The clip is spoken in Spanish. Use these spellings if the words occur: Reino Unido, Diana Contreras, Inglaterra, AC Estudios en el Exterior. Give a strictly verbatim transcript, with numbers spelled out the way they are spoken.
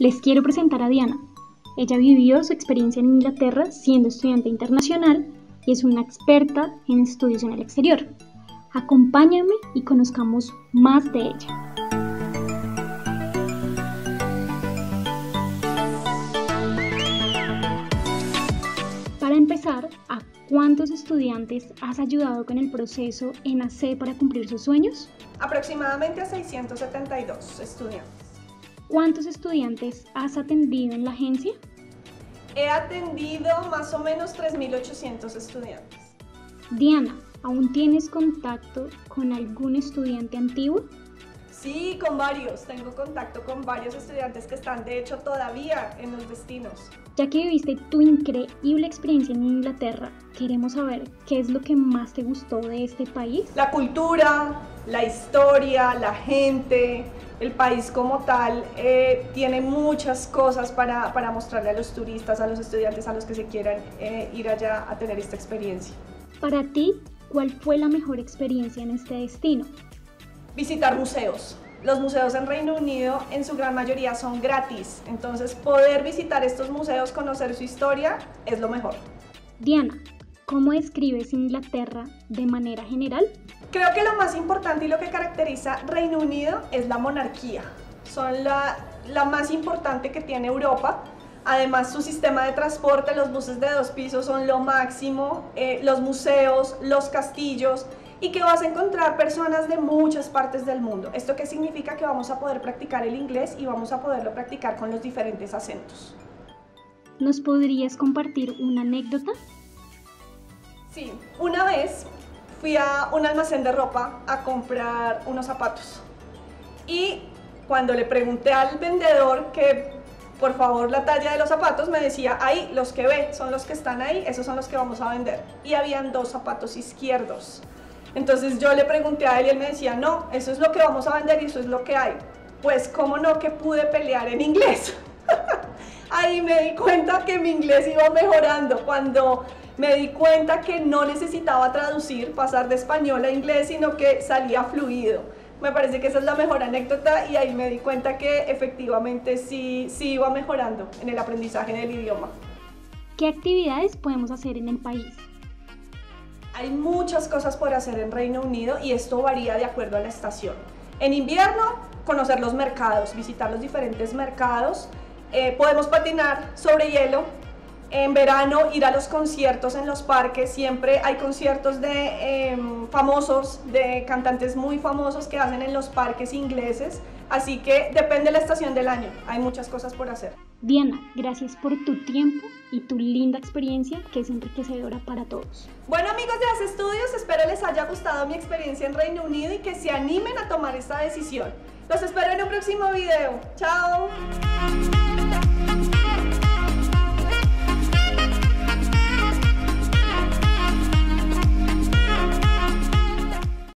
Les quiero presentar a Diana. Ella vivió su experiencia en Inglaterra siendo estudiante internacional y es una experta en estudios en el exterior. Acompáñame y conozcamos más de ella. Para empezar, ¿a cuántos estudiantes has ayudado con el proceso en A C para cumplir sus sueños? Aproximadamente a seiscientos setenta y dos estudiantes. ¿Cuántos estudiantes has atendido en la agencia? He atendido más o menos tres mil ochocientos estudiantes. Diana, ¿aún tienes contacto con algún estudiante antiguo? Sí, con varios. Tengo contacto con varios estudiantes que están, de hecho, todavía en los destinos. Ya que viviste tu increíble experiencia en Inglaterra, queremos saber qué es lo que más te gustó de este país. La cultura, la historia, la gente. El país como tal eh, tiene muchas cosas para, para mostrarle a los turistas, a los estudiantes, a los que se quieran eh, ir allá a tener esta experiencia. Para ti, ¿cuál fue la mejor experiencia en este destino? Visitar museos. Los museos en Reino Unido en su gran mayoría son gratis, entonces poder visitar estos museos, conocer su historia, es lo mejor. Diana, ¿cómo describes Inglaterra de manera general? Creo que lo más importante y lo que caracteriza Reino Unido es la monarquía. Son la, la más importante que tiene Europa. Además, su sistema de transporte, los buses de dos pisos son lo máximo, eh, los museos, los castillos, y que vas a encontrar personas de muchas partes del mundo. ¿Esto qué significa? Que vamos a poder practicar el inglés y vamos a poderlo practicar con los diferentes acentos. ¿Nos podrías compartir una anécdota? Sí, una vez fui a un almacén de ropa a comprar unos zapatos y cuando le pregunté al vendedor que por favor la talla de los zapatos, me decía, ahí los que ve son los que están ahí, esos son los que vamos a vender, y habían dos zapatos izquierdos. Entonces yo le pregunté a él y él me decía, no, eso es lo que vamos a vender y eso es lo que hay. Pues cómo no, que pude pelear en inglés. Ahí me di cuenta que mi inglés iba mejorando cuando me di cuenta que no necesitaba traducir, pasar de español a inglés, sino que salía fluido. Me parece que esa es la mejor anécdota y ahí me di cuenta que efectivamente sí, sí iba mejorando en el aprendizaje del idioma. ¿Qué actividades podemos hacer en el país? Hay muchas cosas por hacer en Reino Unido y esto varía de acuerdo a la estación. En invierno, conocer los mercados, visitar los diferentes mercados, eh, podemos patinar sobre hielo. En verano, ir a los conciertos en los parques, siempre hay conciertos de eh, famosos, de cantantes muy famosos que hacen en los parques ingleses, así que depende de la estación del año, hay muchas cosas por hacer. Diana, gracias por tu tiempo y tu linda experiencia que es enriquecedora para todos. Bueno amigos de A C Estudios, espero les haya gustado mi experiencia en Reino Unido y que se animen a tomar esta decisión. Los espero en un próximo video. ¡Chao!